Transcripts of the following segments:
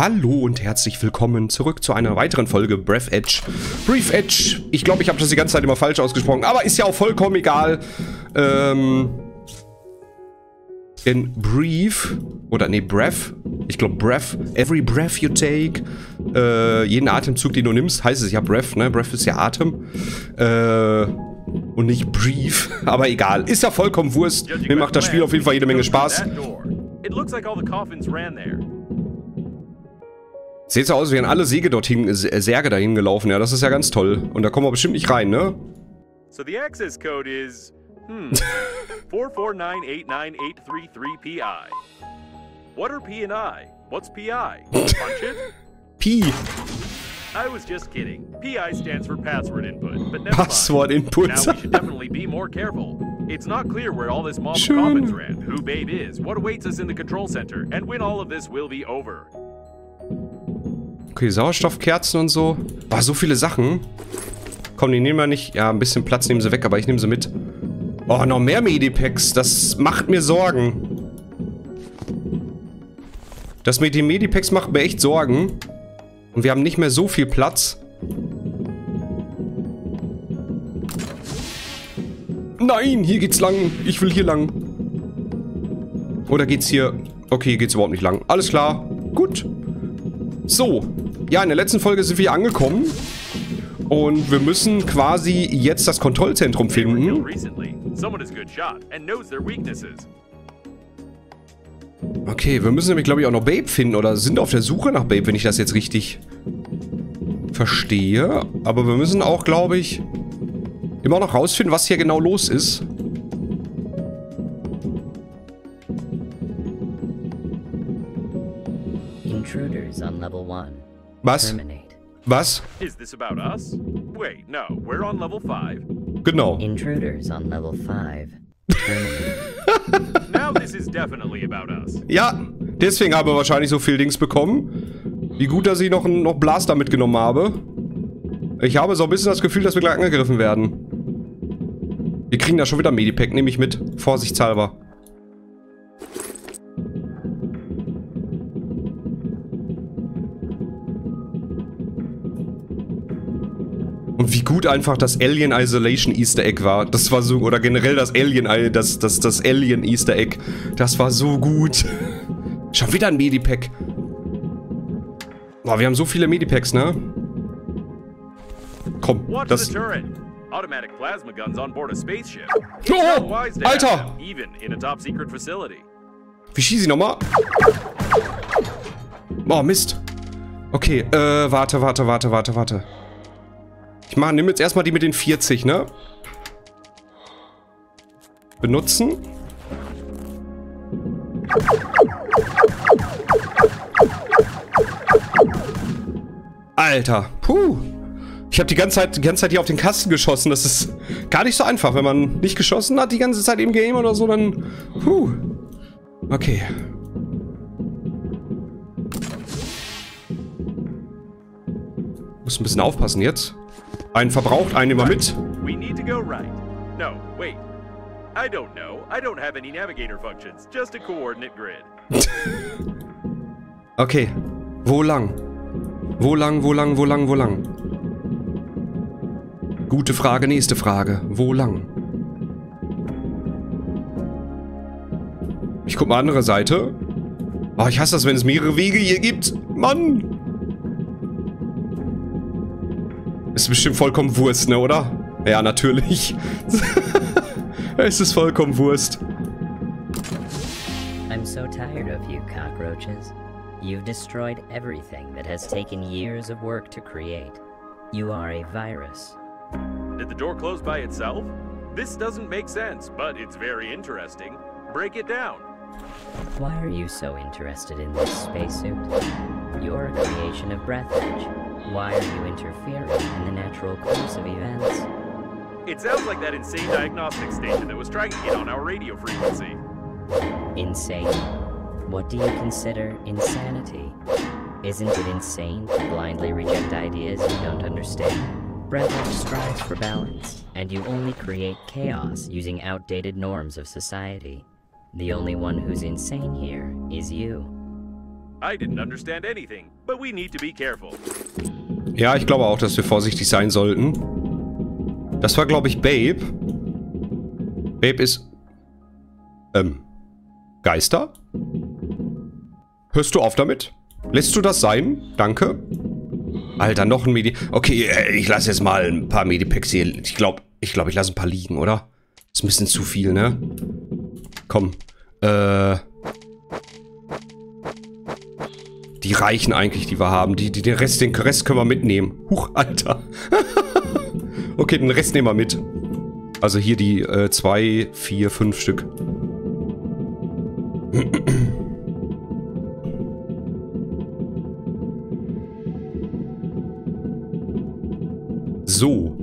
Hallo und herzlich willkommen zurück zu einer weiteren Folge Breathedge. Breathedge. Ich glaube, ich habe das die ganze Zeit immer falsch ausgesprochen, aber ist ja auch vollkommen egal. Denn Breath, ich glaube Breath, every breath you take, jeden Atemzug, den du nimmst, heißt es ja Breath, ne? Breath ist ja Atem. Und nicht Breathe, aber egal. Ist ja vollkommen Wurst. Mir macht das Spiel auf jeden Fall jede Menge Spaß. Seht so aus, wie wären alle Särge dahin gelaufen. Ja, das ist ja ganz toll. Und da kommen wir bestimmt nicht rein, ne? So the access code is 449898333PI. What are P and I? What's PI? Punch it? P. I was just kidding. PI stands for password input. But password input. Now we should definitely be more careful. It's not clear where all this mom coffins ran, who Babe is, what awaits us in the control center, and when all of this will be over. Okay, Sauerstoffkerzen und so. Boah, so viele Sachen. Komm, die nehmen wir nicht. Ja, ein bisschen Platz nehmen sie weg, aber ich nehme sie mit. Oh, noch mehr Medipacks. Das macht mir Sorgen. Das mit den Medipacks macht mir echt Sorgen. Und wir haben nicht mehr so viel Platz. Nein, hier geht's lang. Ich will hier lang. Oder geht's hier... Okay, hier geht's überhaupt nicht lang. Alles klar. Gut. So. Ja, in der letzten Folge sind wir angekommen. Und wir müssen quasi jetzt das Kontrollzentrum finden. Okay, wir müssen nämlich, glaube ich, auch noch Babe finden oder sind auf der Suche nach Babe, wenn ich das jetzt richtig verstehe. Aber wir müssen auch, glaube ich, immer noch rausfinden, was hier genau los ist. Intruders on Level 1. Was? Was? Is this about us? Wait, no, we're on Level 5. Genau. Intruders on Level 5. Now this is definitely about us. Ja, deswegen habe ich wahrscheinlich so viel Dings bekommen. Wie gut, dass ich noch Blaster mitgenommen habe. Ich habe so ein bisschen das Gefühl, dass wir gleich angegriffen werden. Wir kriegen da schon wieder Medipack, nehme ich mit. Vorsichtshalber. Und wie gut einfach das Alien Isolation Easter Egg war. Das war so, oder generell das Alien Easter Egg. Das war so gut. Schon wieder ein Medipack. Boah, wir haben so viele Medipacks, ne? Komm, das... Oh, Alter! Wie schieße ich nochmal? Oh, Mist. Okay, warte. Ich nimm jetzt erstmal die mit den 40, ne? Benutzen. Alter, puh. Ich habe die ganze Zeit hier auf den Kasten geschossen. Das ist gar nicht so einfach, wenn man nicht geschossen hat die ganze Zeit im Game oder so, dann... Puh. Okay. Muss ein bisschen aufpassen jetzt. Einen verbraucht, einen immer mit. Okay. Wo lang? Wo lang? Gute Frage, nächste Frage. Wo lang? Ich guck mal andere Seite. Oh, ich hasse das, wenn es mehrere Wege hier gibt. Mann! Ist bestimmt vollkommen Wurst, ne, oder? Ja, natürlich. Es ist vollkommen Wurst. I'm so tired of you cockroaches. You've destroyed everything that has taken years of work to create. You are a virus. Did the door close by itself? This doesn't make sense, but it's very interesting. Break it down. Why are you so interested in this spacesuit? You're a creation of Breathedge. Why are you interfering in the natural course of events? It sounds like that insane diagnostic station that was trying to get on our radio frequency. Insane? What do you consider insanity? Isn't it insane to blindly reject ideas you don't understand? Breathedge strives for balance, and you only create chaos using outdated norms of society. The only one who's insane here is you. I didn't understand anything, but we need to be careful. Ja, ich glaube auch, dass wir vorsichtig sein sollten. Das war, glaube ich, Babe. Babe ist... Geister? Hörst du auf damit? Lässt du das sein? Danke. Alter, noch ein Medi... Okay, ich lasse jetzt mal ein paar Medipacks hier. Ich lasse ein paar liegen, oder? Ist ein bisschen zu viel, ne? Komm. Die reichen eigentlich, die wir haben. Den Rest können wir mitnehmen. Huch, Alter. Okay, den Rest nehmen wir mit. Also hier die 2, 4, 5 Stück. So.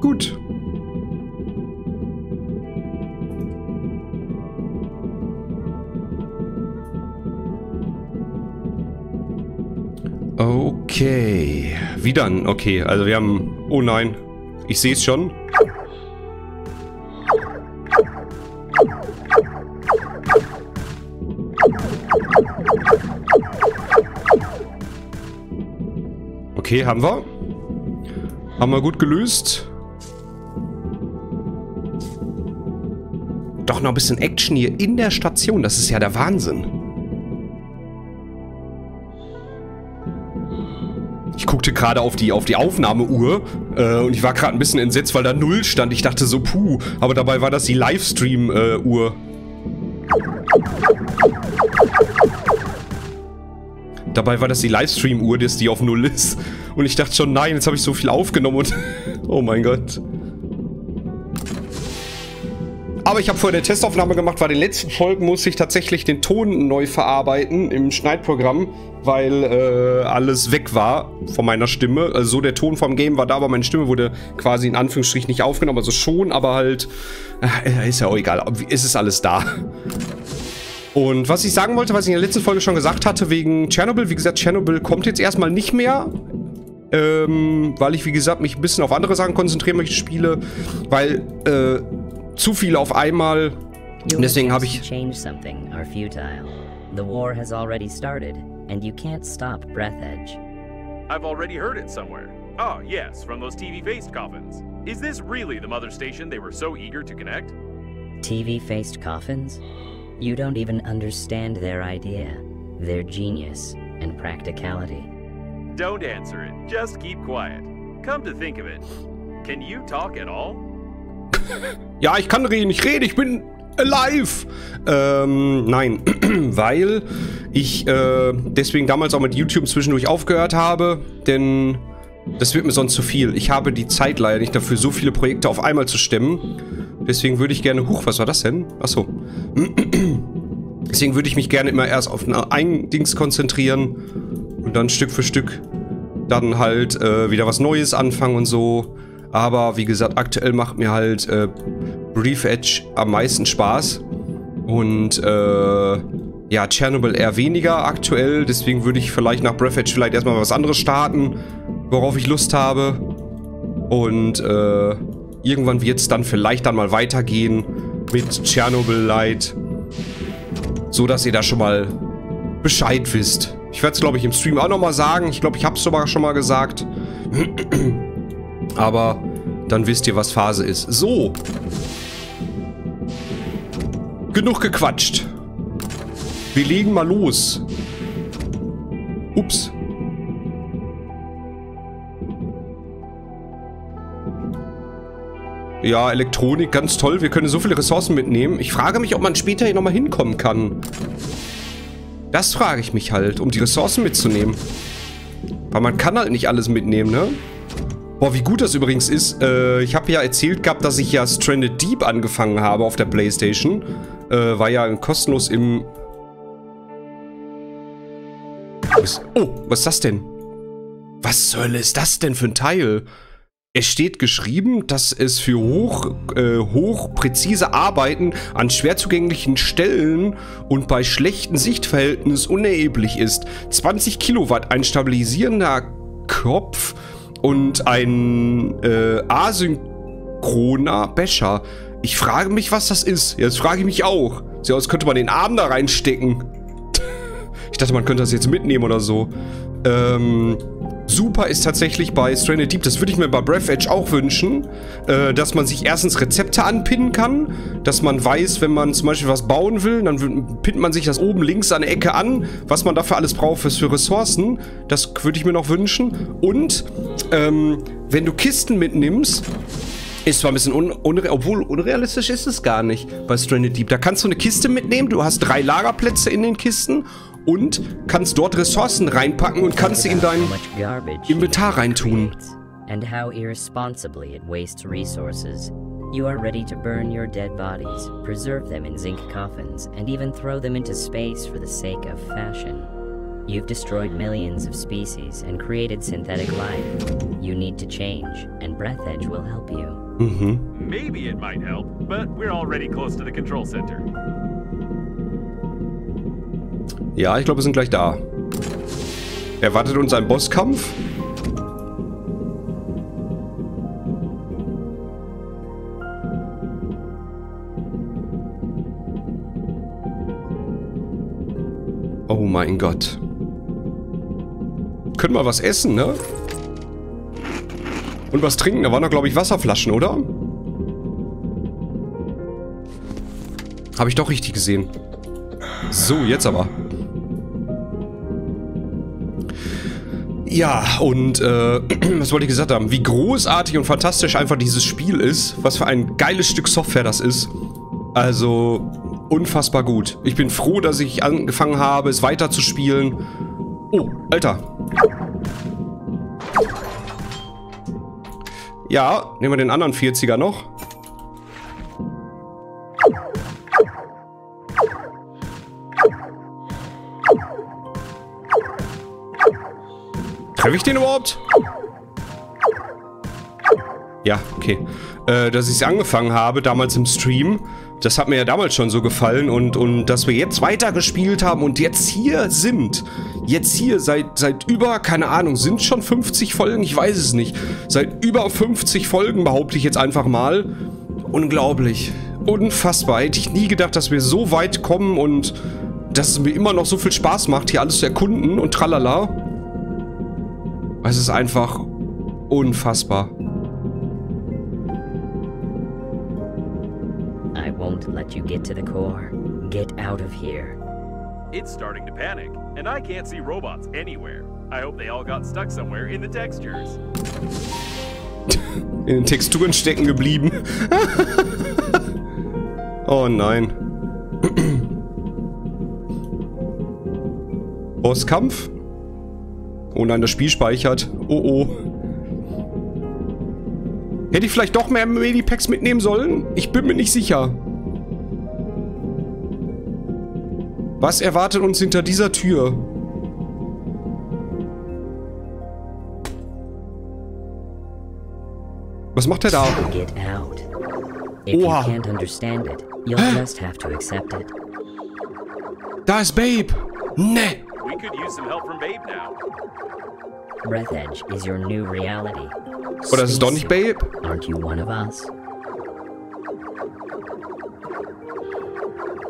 Gut. Okay. Wieder ein... Okay, also wir haben... Oh nein. Ich sehe es schon. Okay, haben wir. Haben wir gut gelöst. Doch noch ein bisschen Action hier in der Station. Das ist ja der Wahnsinn. Ich guckte gerade auf die Aufnahmeuhr und ich war gerade ein bisschen entsetzt, weil da 0 stand. Ich dachte so, puh. Aber dabei war das die Livestream-Uhr. Dabei war das die Livestream-Uhr, die auf 0 ist. Und ich dachte schon, nein, jetzt habe ich so viel aufgenommen und... Oh mein Gott. Aber ich habe vorher eine Testaufnahme gemacht, weil in den letzten Folgen musste ich tatsächlich den Ton neu verarbeiten im Schneidprogramm, weil alles weg war von meiner Stimme. Also der Ton vom Game war da, aber meine Stimme wurde quasi in Anführungsstrichen nicht aufgenommen. Also schon, aber halt... ist ja auch egal, es ist alles da. Und was ich sagen wollte, was ich in der letzten Folge schon gesagt hatte, wegen Tschernobyl, wie gesagt, Tschernobyl kommt jetzt erstmal nicht mehr, weil ich, wie gesagt, mich ein bisschen auf andere Sachen konzentrieren möchte, Spiele, weil, zu viele auf einmal, und deswegen habe ich... The war has already started, and you can't stop Breathedge. I've already heard it somewhere. Oh, yes, from those TV-faced coffins. Is this really the mother station they were so eager to connect? TV-faced coffins? You don't even understand their idea, their genius and practicality. Don't answer it. Just keep quiet. Come to think of it, can you talk at all? Ja, ich kann reden. Ich rede. Ich bin alive. Nein, weil ich deswegen damals auch mit YouTube zwischendurch aufgehört habe, denn das wird mir sonst zu viel. Ich habe die Zeit leider nicht dafür, so viele Projekte auf einmal zu stemmen. Deswegen würde ich gerne... Huch, was war das denn? Achso. Deswegen würde ich mich gerne immer erst auf ein Dings konzentrieren und dann Stück für Stück dann halt wieder was Neues anfangen und so. Aber wie gesagt, aktuell macht mir halt Breathedge am meisten Spaß. Und ja, Tschernobyl eher weniger aktuell. Deswegen würde ich vielleicht nach Breathedge vielleicht erstmal was anderes starten, worauf ich Lust habe. Und irgendwann wird es dann vielleicht dann mal weitergehen mit Tschernobylite, so dass ihr da schon mal Bescheid wisst. Ich werde es, glaube ich, im Stream auch nochmal sagen. Ich glaube, ich habe es sogar schon mal gesagt. Aber dann wisst ihr, was Phase ist. So. Genug gequatscht. Wir legen mal los. Ups. Ja, Elektronik, ganz toll. Wir können so viele Ressourcen mitnehmen. Ich frage mich, ob man später hier nochmal hinkommen kann. Das frage ich mich halt, um die Ressourcen mitzunehmen. Weil man kann halt nicht alles mitnehmen, ne? Boah, wie gut das übrigens ist. Ich habe ja erzählt gehabt, dass ich ja Stranded Deep angefangen habe auf der Playstation. War ja kostenlos im... Oh, was ist das denn? Was soll es das denn für ein Teil? Es steht geschrieben, dass es für hochpräzise Arbeiten an schwer zugänglichen Stellen und bei schlechtem Sichtverhältnis unerheblich ist. 20 Kilowatt, ein stabilisierender Kopf und ein asynchroner Becher. Ich frage mich, was das ist. Jetzt frage ich mich auch. Sieht aus, als könnte man den Arm da reinstecken. Ich dachte, man könnte das jetzt mitnehmen oder so. Super ist tatsächlich bei Stranded Deep, das würde ich mir bei Breathedge auch wünschen, dass man sich erstens Rezepte anpinnen kann, dass man weiß, wenn man zum Beispiel was bauen will, dann pinnt man sich das oben links an der Ecke an, was man dafür alles braucht für Ressourcen. Das würde ich mir noch wünschen. Und wenn du Kisten mitnimmst, ist zwar ein bisschen unrealistisch ist es gar nicht bei Stranded Deep. Da kannst du eine Kiste mitnehmen, du hast 3 Lagerplätze in den Kisten und kannst dort Ressourcen reinpacken und kannst sie in dein Inventar reintun. And how irresponsibly it wastes resources. You are ready to burn your dead bodies, preserve them in zinc coffins and even throw them into space for the sake of fashion. You've destroyed millions of species and created synthetic life. You need to change and Breathedge will help you. Maybe it might help, but we're already close to the control center. Ja, ich glaube, wir sind gleich da. Erwartet uns ein Bosskampf? Oh mein Gott. Können wir was essen, ne? Und was trinken? Da waren doch, glaube ich, Wasserflaschen, oder? Habe ich doch richtig gesehen. So, jetzt aber. Ja, und was wollte ich gesagt haben? Wie großartig und fantastisch einfach dieses Spiel ist. Was für ein geiles Stück Software das ist. Also, unfassbar gut. Ich bin froh, dass ich angefangen habe, es weiterzuspielen. Oh, Alter. Ja, nehmen wir den anderen 40er noch. Treffe ich den überhaupt? Ja, okay. Dass ich es angefangen habe, damals im Stream, das hat mir ja damals schon so gefallen und dass wir jetzt weitergespielt haben und jetzt hier sind. Jetzt hier seit über, keine Ahnung, sind schon 50 Folgen? Ich weiß es nicht. Seit über 50 Folgen behaupte ich jetzt einfach mal. Unglaublich. Unfassbar. Hätte ich nie gedacht, dass wir so weit kommen und dass es mir immer noch so viel Spaß macht, hier alles zu erkunden und tralala. Es ist einfach unfassbar. I won't let you get to the core. Get out of here. It's starting to panic, and I can't see robots anywhere. I hope they all got stuck somewhere in the textures. In den Texturen stecken geblieben. Oh nein. Bosskampf? Oh nein, das Spiel speichert. Oh, oh. Hätte ich vielleicht doch mehr Medipacks mitnehmen sollen? Ich bin mir nicht sicher. Was erwartet uns hinter dieser Tür? Was macht er da? Oha. Da ist Babe. Nee. We could use some help from Babe now. Breathedge is your new reality. Oh, das ist doch nicht Babe? Aren't you one of us?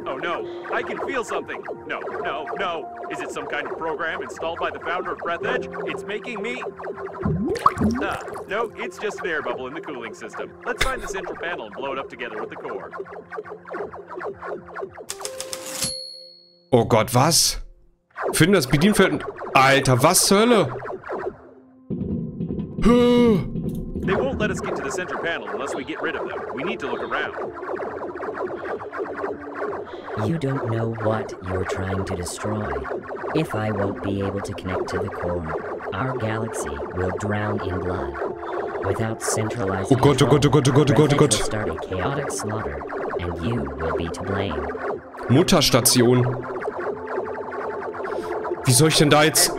Oh no, I can feel something. No, no, no. Is it some kind of program installed by the founder of Breathedge? It's making me... Nah, no, it's just an air bubble in the cooling system. Let's find the central panel and blow it up together with the core. Oh Gott, was? Finden das Bedienfeld... Alter, was zur Hölle? They won't let us get to the center panel unless we get rid of them. We need to look around. You don't know what you're trying to destroy. If I won't be able to connect to the core, our galaxy will drown in blood. Without centralized control, Breathedge will start a chaotic slaughter, and you will be to blame. Mutterstation. Wie soll ich denn da jetzt...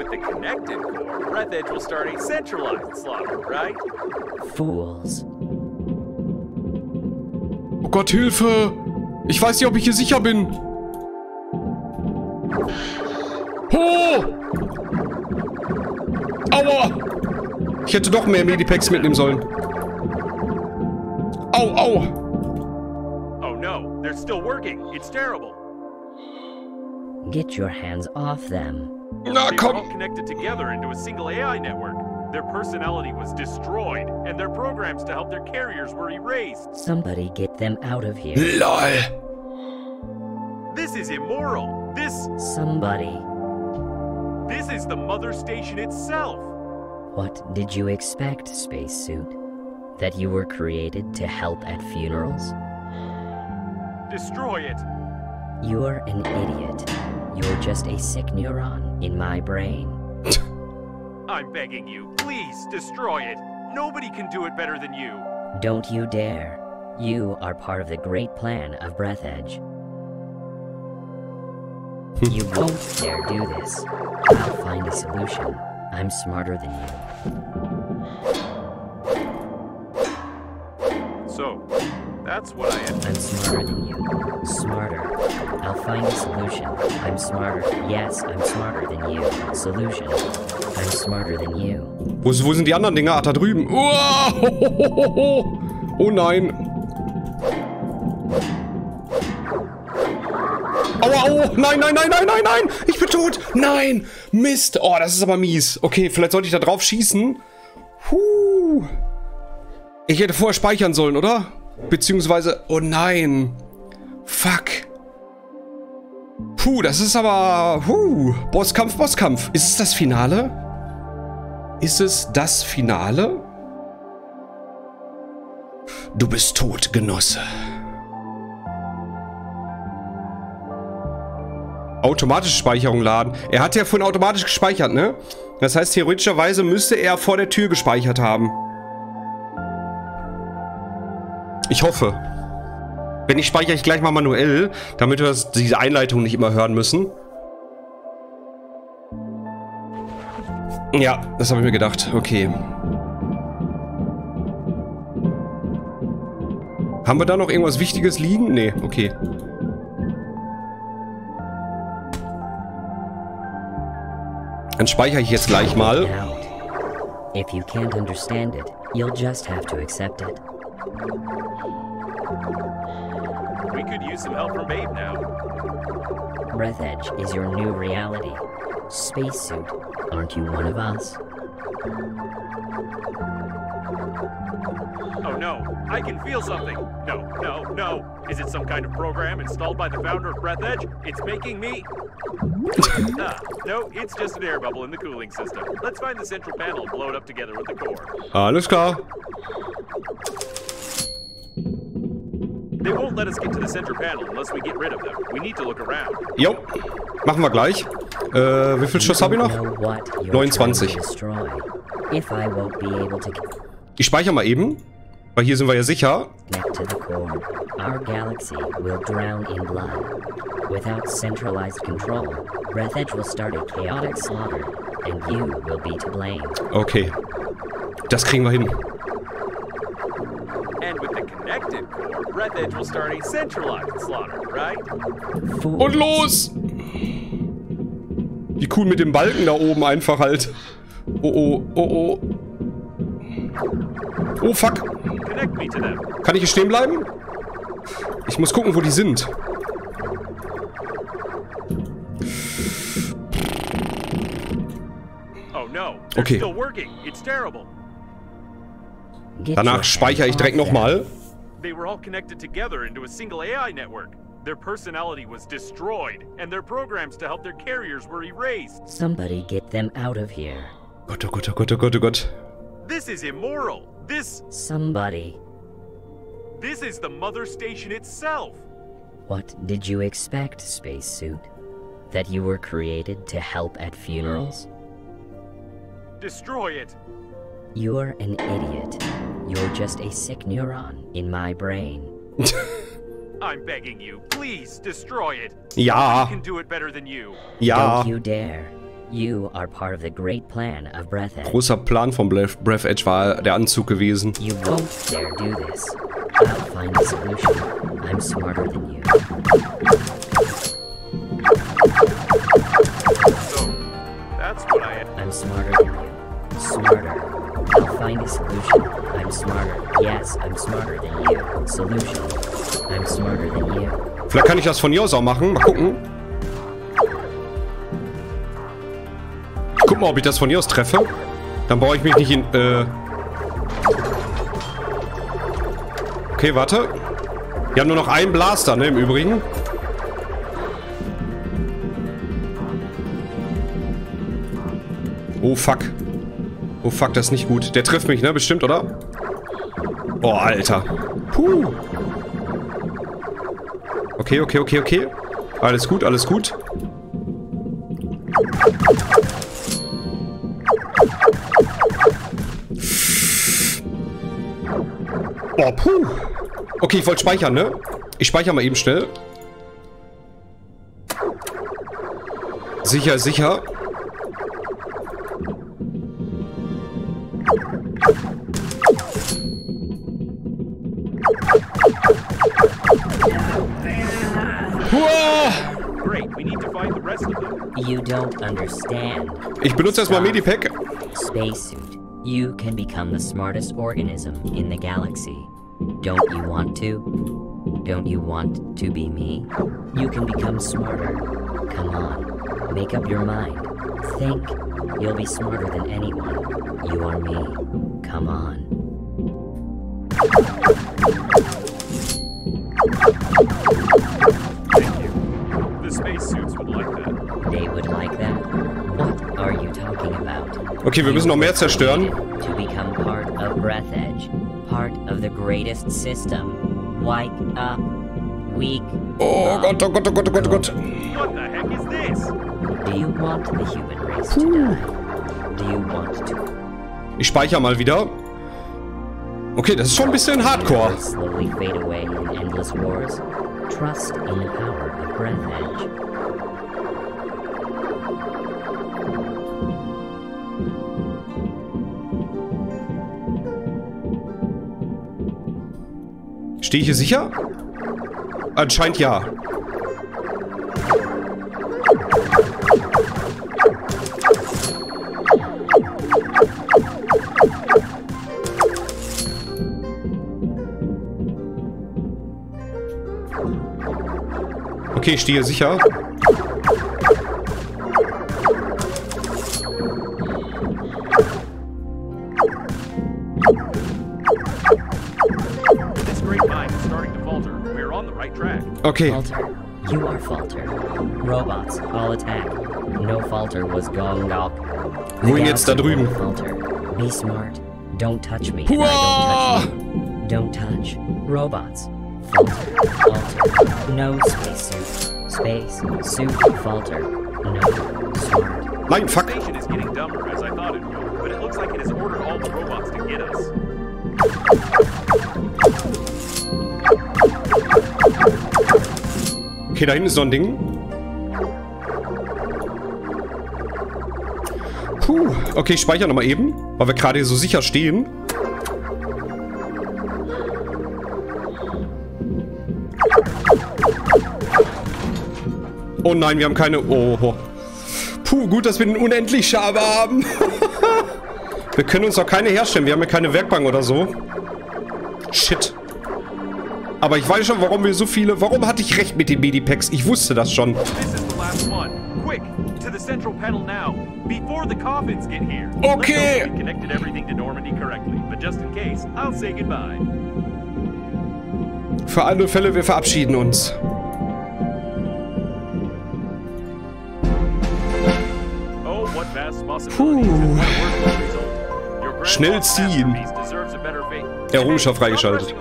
Oh Gott, Hilfe! Ich weiß nicht, ob ich hier sicher bin. Oh! Aua! Ich hätte doch mehr Medipacks mitnehmen sollen. Au, au! Oh no, they're still working. It's terrible. Get your hands off them. Na komm! They were all connected together into a single AI network. Their personality was destroyed and their programs to help their carriers were erased. Somebody get them out of here. LOL. This is immoral. This is the mother station itself. What did you expect, spacesuit? That you were created to help at funerals? Destroy it. You're an idiot. You're just a sick neuron in my brain. I'm begging you, please destroy it. Nobody can do it better than you. Don't you dare. You are part of the great plan of Breathedge. You won't dare do this. I'll find a solution. I'm smarter than you. So, that's what I am. I'm smarter than you. Smarter. I'll find a solution. I'm smarter. Yes, I'm smarter than you. Solution. I'm smarter than you. Wo sind die anderen Dinger? Ah, da drüben. Oh, oh nein. Aua, oh, nein, nein, nein, nein, nein, nein. Ich bin tot. Nein. Mist. Oh, das ist aber mies. Okay, vielleicht sollte ich da drauf schießen. Huh. Ich hätte vorher speichern sollen, oder? Beziehungsweise, oh nein. Fuck. Puh, das ist aber... Bosskampf, Bosskampf. Ist es das Finale? Ist es das Finale? Du bist tot, Genosse. Automatische Speicherung laden. Er hat ja vorhin automatisch gespeichert, ne? Das heißt, theoretischerweise müsste er vor der Tür gespeichert haben. Ich hoffe. Wenn nicht, speichere ich gleich mal manuell, damit wir diese Einleitung nicht immer hören müssen. Ja, das habe ich mir gedacht. Okay. Haben wir da noch irgendwas Wichtiges liegen? Nee, okay. Dann speichere ich jetzt gleich mal. If you can't understand it, you'll just have to accept it. We could use some help from Babe now. Breathedge is your new reality. Spacesuit, aren't you one of us? Oh no, I can feel something. No, no, no. Is it some kind of program installed by the founder of Breathedge? It's making me... No, it's just an air bubble in the cooling system. Let's find the central panel and blow it up together with the core. Alles klar. They won't let us get to the center panel unless we get rid of them. We need to look around. Jo, machen wir gleich. Wie viel Schuss habe ich noch? 29. Ich speichere mal eben, weil hier sind wir ja sicher. Okay, das kriegen wir hin. Breathedge will start a centralized slaughter, right? Und los! Wie cool mit dem Balken da oben einfach halt. Oh, oh, oh, oh. Oh, fuck. Kann ich hier stehen bleiben? Ich muss gucken, wo die sind. Okay. Danach speichere ich direkt nochmal. They were all connected together into a single AI network. Their personality was destroyed, and their programs to help their carriers were erased. Somebody get them out of here. Gott, oh Gott, oh Gott, oh Gott, oh Gott. This is immoral. This... Somebody. This is the mother station itself. What did you expect, spacesuit? That you were created to help at funerals? Destroy it. You're an idiot. You're just a sick neuron in my brain. I'm begging you, please destroy it. Ja. I can do it better than you. Ja. Don't you dare. You are part of the great plan of Breathedge. Großer Plan von Breathedge war der Anzug gewesen. You won't dare do this. I'll find a solution. I'm smarter than you. So, that's what I am. I'm smarter than you. Smarter. I'll find a solution. I'm smarter. Yes, I'm smarter than you. Solution. I'm smarter than you. Vielleicht kann ich das von hier aus auch machen. Mal gucken. mal, ob ich das von hier aus treffe. Dann brauche ich mich nicht in... Okay, warte. Wir haben nur noch einen Blaster, ne, im Übrigen. Oh, fuck. Oh, fuck, das ist nicht gut. Der trifft mich, ne, bestimmt, oder? Oh, Alter. Puh. Okay, okay, okay, okay. Alles gut, alles gut. Oh, puh. Okay, ich wollte speichern, ne? Ich speichere mal eben schnell. Sicher, sicher. You don't understand. Ich benutze erstmal Medipack. Spacesuit. You can become the smartest organism in the galaxy. Don't you want to? Don't you want to be me? You can become smarter. Come on. Make up your mind. Think. You'll be smarter than anyone. You are me. Come on. Thank you. The spacesuits would like that. They would like that? What are you talking about? Okay, wir müssen noch mehr zerstören. To become part of Breathedge. Part of the greatest system. Wake up. Weak. Oh Gott, oh Gott, oh Gott, oh Gott, oh Gott. What the heck is this? Do you want the human race to die? Do you want to? Ich speichere mal wieder. Okay, das ist schon ein bisschen hardcore. Slowly fade away in endless wars. Trust in the power of Breathedge. Stehe ich hier sicher? Anscheinend ja. Okay, ich stehe hier sicher. Okay. Falter, you are Falter. Robots, all attack. No Falter was gone gawk. Wohin jetzt da drüben? Falter. Be smart. Don't touch me. Wow. I don't touch you. Don't touch. Robots. Falter. Falter. No spacesuit. Space suit Falter. No smart. Nein, fuck. The station is getting dumber as I thought it would, but it looks like it has ordered all the robots to get us. Okay, da hinten ist so ein Ding. Puh. Okay, ich speichere nochmal eben, weil wir gerade hier so sicher stehen. Oh nein, wir haben keine... Oh. Puh, gut, dass wir den Unendlich-Schaber haben. Wir können uns doch keine herstellen. Wir haben ja keine Werkbank oder so. Shit. Aber ich weiß schon, warum wir so viele... Warum hatte ich recht mit den Medipacks? Ich wusste das schon. Okay. Für alle Fälle, wir verabschieden uns. Puh. Schnell ziehen. Errungenschaft freigeschaltet.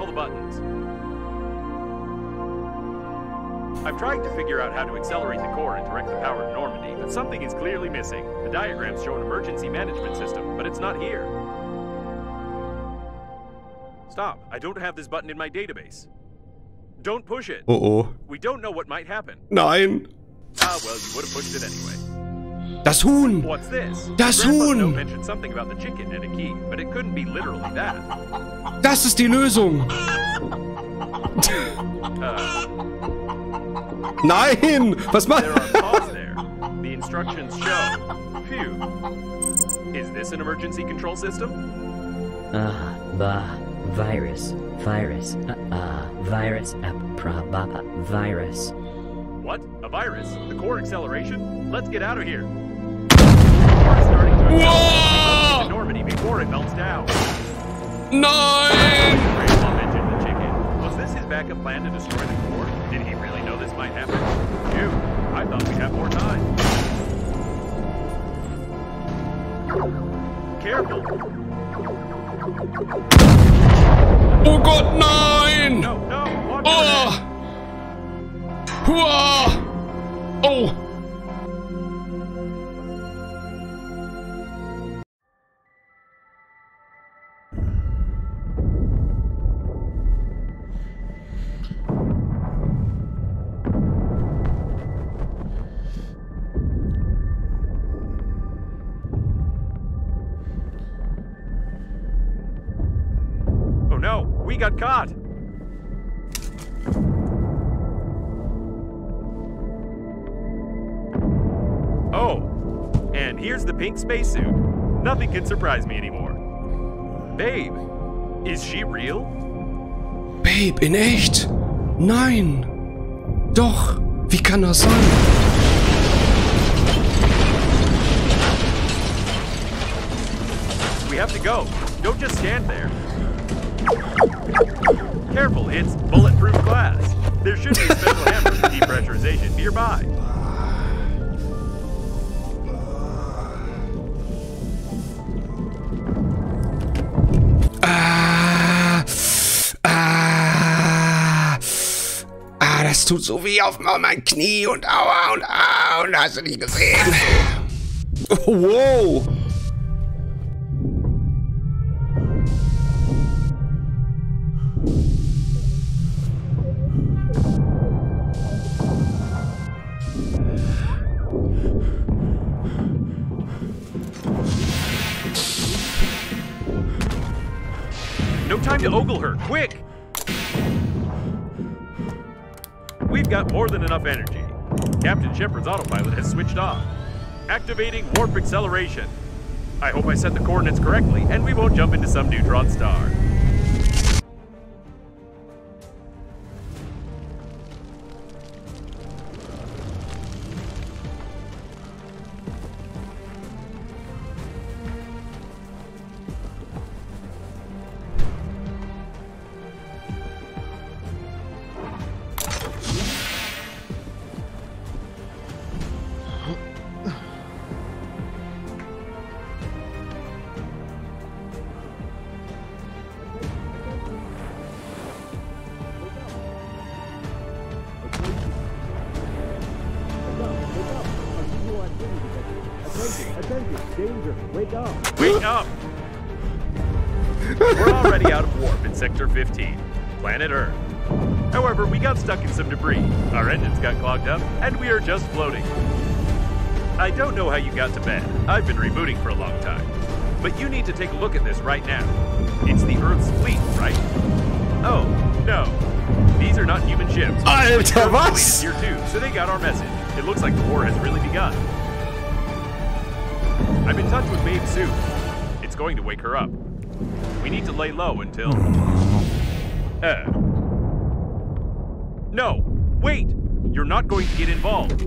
I've tried to figure out how to accelerate the core and direct the power to Normandy, but something is clearly missing. The diagrams show an emergency management system, but it's not here. Stop. I don't have this button in my database. Don't push it. Oh. We don't know what might happen. Nein. Ah, well, you would have pushed it anyway. Das Huhn. What's this? Das Huhn. Grandpa mentioned something about the chicken and a key, but it couldn't be literally that. Das ist die Lösung. Nein! Was macht... The instructions show. Phew. Is this an emergency control system? Virus. Virus. Virus. Virus. What? A virus? The core acceleration? Let's get out of here. Starting Whoa! Normandy before it melts down. Nine! Grandpa mentioned the chicken. Was this his backup plan to destroy the core? Did he really know this might happen? Phew, I thought we'd have more time. Careful! Oh Gott, nein! No, no, oh! Huah! Oh! Got caught. Oh, and here's the pink spacesuit. Nothing can surprise me anymore. Babe, is she real? Babe, in echt? Nein. Doch, wie kann das sein? We have to go. Don't just stand there. Careful, it's bulletproof glass. There should be a special hammer for depressurization nearby. Das tut so weh auf mein Knie und aua und aua und hast du nicht gesehen. Wow. Time to ogle her, quick! We've got more than enough energy. Captain Shepard's autopilot has switched off. Activating warp acceleration. I hope I set the coordinates correctly and we won't jump into some neutron star. Wake up! We're already out of warp in Sector 15, planet Earth. However, we got stuck in some debris, our engines got clogged up, and we are just floating. I don't know how you got to bed, I've been rebooting for a long time. But you need to take a look at this right now. It's the Earth's fleet, right? Oh, no. These are not human ships. Alter, was? Tier 2, so they got our message. It looks like the war has really begun. I'm in touch with Babe Sue. It's going to wake her up. We need to lay low until... No! Wait! You're not going to get involved.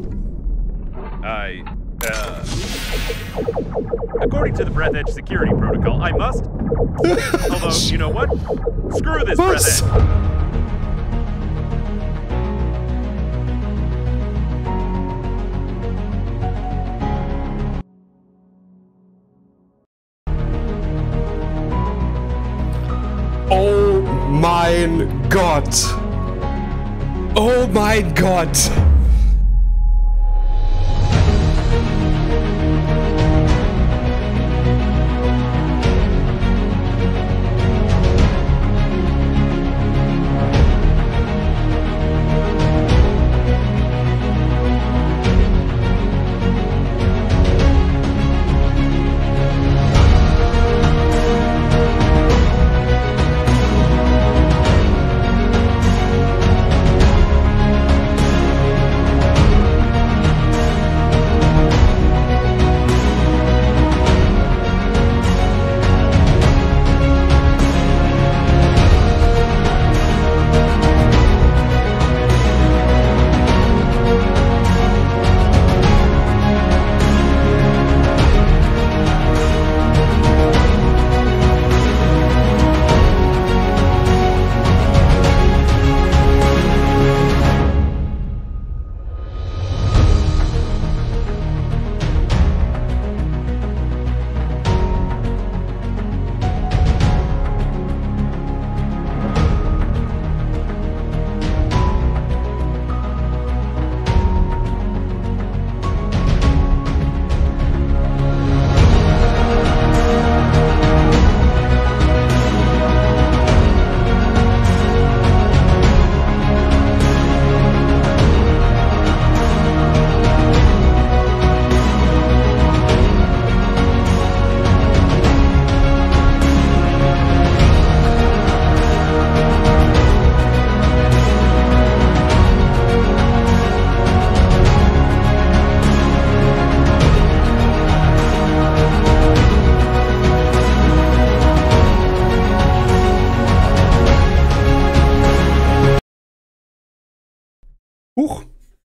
According to the Breathedge security protocol, I must... Although, you know what? Screw this Breathedge! Mein Gott! Oh mein Gott!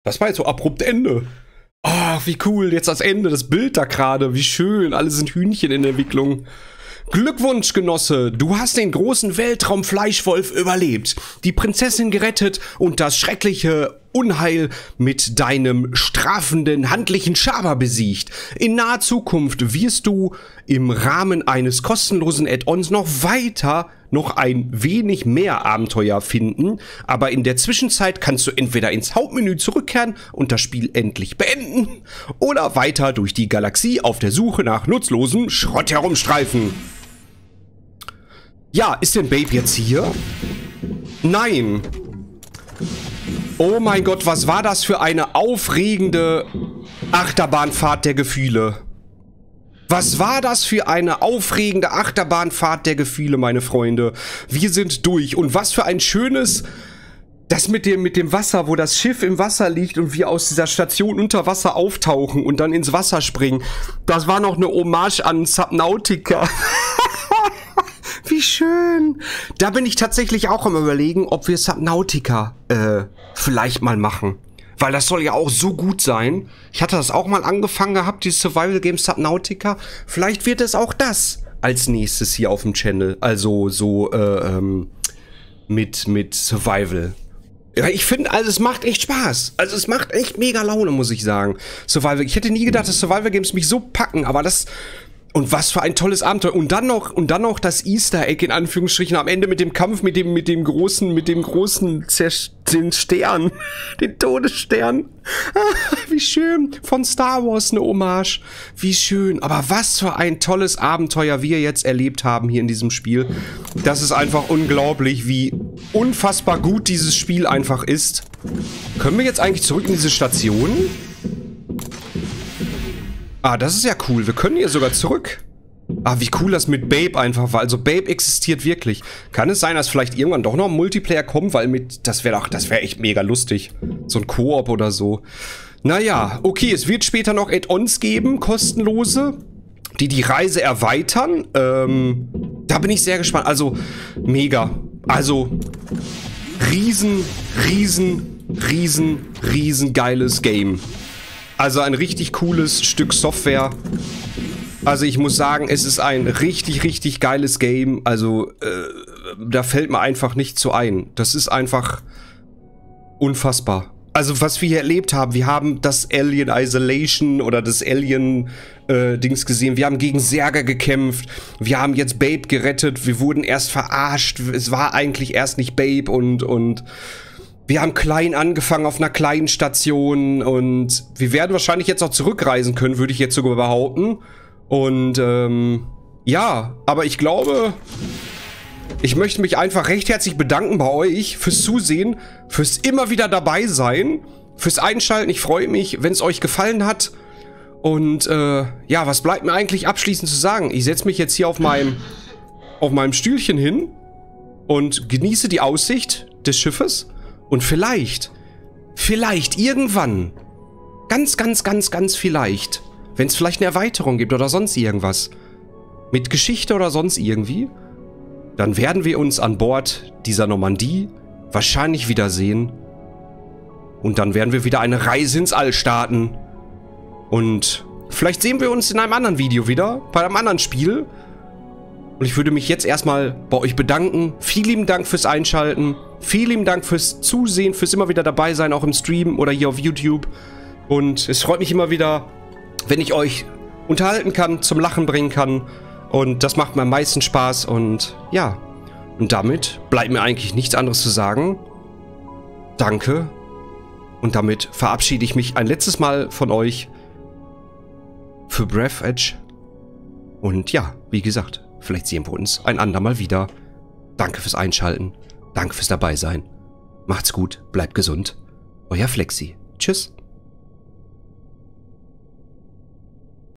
Das war jetzt so abrupt Ende. Oh, wie cool, jetzt das Ende, das Bild da gerade, wie schön, alle sind Hühnchen in der Entwicklung. Glückwunsch, Genosse, du hast den großen Weltraumfleischwolf überlebt, die Prinzessin gerettet und das schreckliche Unheil mit deinem strafenden, handlichen Schaber besiegt. In naher Zukunft wirst du im Rahmen eines kostenlosen Add-ons noch ein wenig mehr Abenteuer finden, aber in der Zwischenzeit kannst du entweder ins Hauptmenü zurückkehren und das Spiel endlich beenden oder weiter durch die Galaxie auf der Suche nach nutzlosem Schrott herumstreifen. Ja, ist denn Babe jetzt hier? Nein. Oh mein Gott, was war das für eine aufregende Achterbahnfahrt der Gefühle? Was war das für eine aufregende Achterbahnfahrt der Gefühle, meine Freunde? Wir sind durch. Und was für ein schönes... Das mit dem Wasser, wo das Schiff im Wasser liegt und wir aus dieser Station unter Wasser auftauchen und dann ins Wasser springen. Das war noch eine Hommage an Subnautica. Wie schön. Da bin ich tatsächlich auch am Überlegen, ob wir Subnautica vielleicht mal machen. Weil das soll ja auch so gut sein. Ich hatte das auch mal angefangen gehabt, dieses Survival Game Subnautica. Vielleicht wird es auch das als nächstes hier auf dem Channel. Also so mit Survival. Ja, ich finde, also es macht echt Spaß. Also es macht echt mega Laune, muss ich sagen. Survival. Ich hätte nie gedacht, dass Survival Games mich so packen, aber das... Und was für ein tolles Abenteuer. Und dann noch das Easter Egg in Anführungsstrichen am Ende mit dem Kampf, mit dem großen den Stern. Den Todesstern. Ah, wie schön. Von Star Wars eine Hommage. Wie schön. Aber was für ein tolles Abenteuer wir jetzt erlebt haben hier in diesem Spiel. Das ist einfach unglaublich, wie unfassbar gut dieses Spiel einfach ist. Können wir jetzt eigentlich zurück in diese Station? Ah, das ist ja cool. Wir können hier sogar zurück. Ah, wie cool das mit Babe einfach war. Also Babe existiert wirklich. Kann es sein, dass vielleicht irgendwann doch noch ein Multiplayer kommt? Weil mit... Das wäre echt mega lustig. So ein Koop oder so. Naja, okay. Es wird später noch Add-ons geben, kostenlose, die die Reise erweitern. Da bin ich sehr gespannt. Also, mega. Also, riesen geiles Game. Also ein richtig cooles Stück Software. Also ich muss sagen, es ist ein richtig geiles Game. Also da fällt mir einfach nichts zu ein. Das ist einfach unfassbar. Also was wir hier erlebt haben, wir haben das Alien Isolation oder das Alien Dings gesehen. Wir haben gegen Serger gekämpft. Wir haben jetzt Babe gerettet. Wir wurden erst verarscht. Es war eigentlich erst nicht Babe und wir haben klein angefangen auf einer kleinen Station und wir werden wahrscheinlich jetzt auch zurückreisen können, würde ich jetzt sogar behaupten. Und ja, aber ich glaube, ich möchte mich einfach recht herzlich bedanken bei euch fürs Zusehen, fürs immer wieder dabei sein, fürs Einschalten. Ich freue mich, wenn es euch gefallen hat. Und ja, was bleibt mir eigentlich abschließend zu sagen? Ich setze mich jetzt hier auf meinem Stühlchen hin und genieße die Aussicht des Schiffes. Und vielleicht irgendwann, ganz vielleicht, wenn es vielleicht eine Erweiterung gibt oder sonst irgendwas, mit Geschichte oder sonst irgendwie, dann werden wir uns an Bord dieser Normandie wahrscheinlich wiedersehen. Und dann werden wir wieder eine Reise ins All starten. Und vielleicht sehen wir uns in einem anderen Video wieder, bei einem anderen Spiel. Und ich würde mich jetzt erstmal bei euch bedanken. Vielen lieben Dank fürs Einschalten. Vielen lieben Dank fürs Zusehen, fürs immer wieder dabei sein, auch im Stream oder hier auf YouTube. Und es freut mich immer wieder, wenn ich euch unterhalten kann, zum Lachen bringen kann. Und das macht mir am meisten Spaß. Und ja, und damit bleibt mir eigentlich nichts anderes zu sagen. Danke. Und damit verabschiede ich mich ein letztes Mal von euch für Breathedge. Und ja, wie gesagt... Vielleicht sehen wir uns ein andermal wieder. Danke fürs Einschalten. Danke fürs Dabeisein. Macht's gut. Bleibt gesund. Euer Flexi. Tschüss.